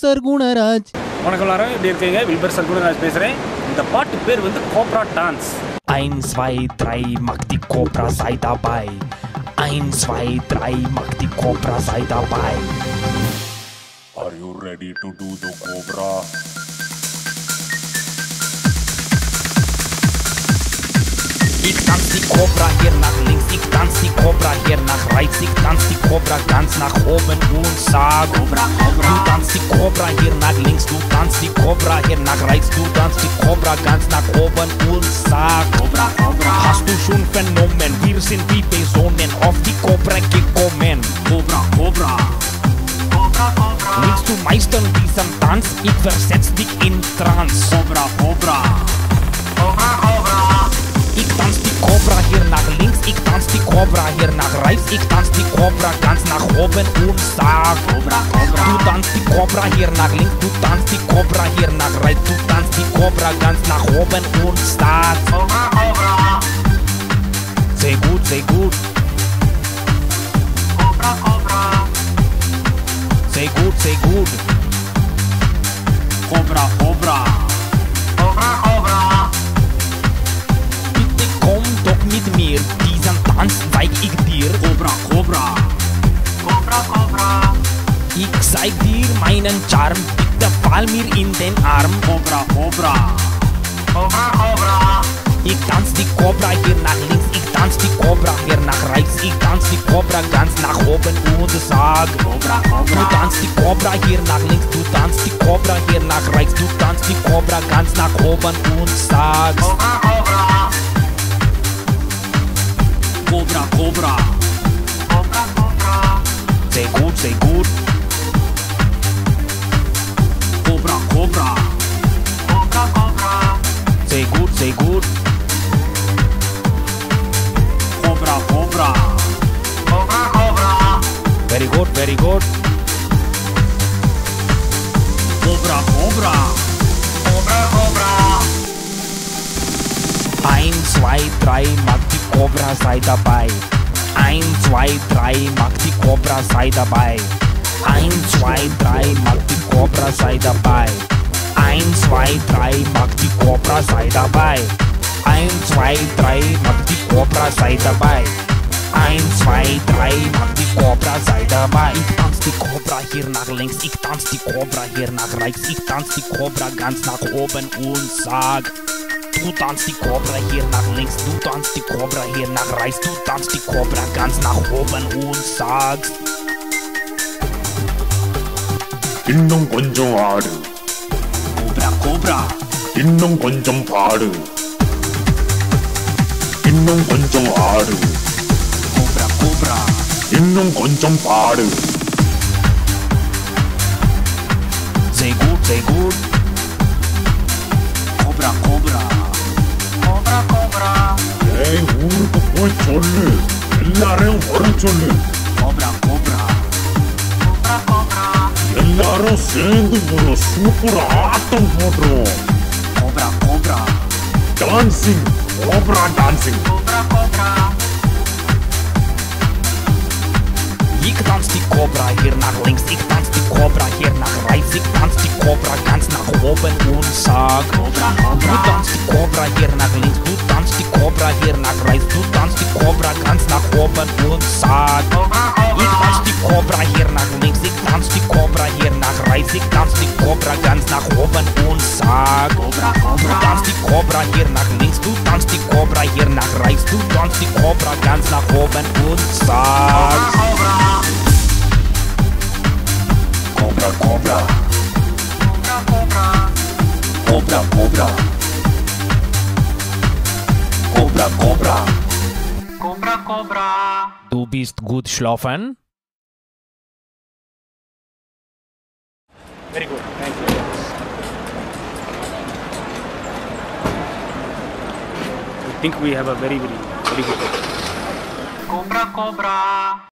Sargunaraj. வணக்கம் எல்லாரும், எப்படி இருக்கீங்க? வில்பர் சர்குனராஜ் பேசுறேன். இந்த பாட்டு பேர் வந்து cobra dance. 1 2 3 mach die Cobra sei dabei. 1 2 3 mach die Cobra sei dabei. Are you ready to do the Cobra? Ich tanz die Cobra hier nach links, ich tanz die Cobra hier nach rechts, ich tanz die Cobra ganz nach oben und sag Cobra, Cobra. Du tanzt die Cobra hier nach links, du tanzt die Cobra hier nach rechts, du tanzt die Cobra ganz nach oben und sag Cobra, Cobra. Hast du schon vernommen, wir sind die Personen auf die Cobra gekommen. Cobra, Cobra, Cobra, Cobra. Willst du meistern diesen Tanz? Ich versetz dich in Trance. Cobra, Cobra, Cobra, Cobra. Ich tanz die Cobra hier nach links, ich tanz die Cobra hier nach rechts, ich tanz die Cobra ganz nach oben und sag Cobra, Cobra. Du tanzt die Cobra hier nach links, du tanzt die Cobra hier nach rechts, du tanzt die Cobra ganz nach oben und sag Cobra, Cobra. Sehr gut, sehr gut. Cobra, Cobra. Sehr gut, sehr gut. Cobra, Cobra. Cobra, Cobra. Mit mir, diesen Tanz zeig ich dir. Cobra, Cobra, Cobra, Cobra. Ich zeig dir meinen Charme, bitte fall mir in den Arm. Cobra, Cobra, Cobra, Cobra. Ich tanz die Cobra hier nach links, ich tanz die Cobra hier nach rechts, ich tanz die Cobra ganz nach oben und sag Cobra, Cobra. Du tanzt die Cobra hier nach links, du tanzt die Cobra hier nach rechts, du tanzt die Cobra ganz nach oben und sagst Cobra, Cobra. Cobra, Cobra, Cobra, Cobra. Sehr gut, sehr gut. Cobra, Cobra, Cobra, Cobra. Sehr gut, sehr gut. Cobra, Cobra, Cobra, Cobra. Very good, very good. Cobra, Cobra, Cobra, Cobra. 1 2 3 mach die Cobra sei dabei. 1 2 3 mach die Cobra sei dabei. 1 2 3 mach die Cobra sei dabei. 1 2 3 mach die Cobra sei dabei. 1 2 3 mach die Cobra sei dabei. 1 2 3 mach die Cobra sei dabei. Ich tanz die Cobra hier nach links, ich tanz die Cobra hier nach rechts, ich tanz die Cobra ganz nach oben und sag. Du tanzt die Cobra hier nach links, du tanzt die Cobra hier nach rechts, du tanzt die Cobra ganz nach oben und sagst Innum konjam aadu. Cobra, Cobra. Innum konjam paadu. Innum konjam aadu. Cobra, Cobra. Innum konjam paadu. Sehr gut, sehr gut. Cobra, Cobra. Ei, urcă, poi, sollu! Ellarum oru sollu! Cobra, Cobra! Cobra, Cobra! Ellarum sendu oru super aatam podrom! Cobra, Cobra! Dancing! Cobra dancing! Cobra, Cobra! Ich tanz die Cobra hier nach links, ich tanz die Cobra hier nach rechts, ich tanz die Cobra ganz nach oben und sag Cobra, Cobra! Du tanz die Cobra hier nach links, du tanz die Cobra hier nach rechts, du tanz die Cobra ganz nach oben und sag Cobra, Cobra! Ich tanz die Cobra hier nach links, ich tanz die Cobra hier nach rechts, ich tanz die Cobra ganz nach oben und sag Cobra, Cobra! Du tanz die Cobra hier nach links, du tanz die Cobra hier nach rechts, du tanz die Cobra ganz nach oben und sag Cobra, Cobra! Cobra, Cobra. Cobra, Cobra. Cobra, Cobra. Cobra, Cobra. Cobra, Cobra. Du bist gut schlafen? Very good. Thank you. I think we have a very, very, very good. Cobra, Cobra.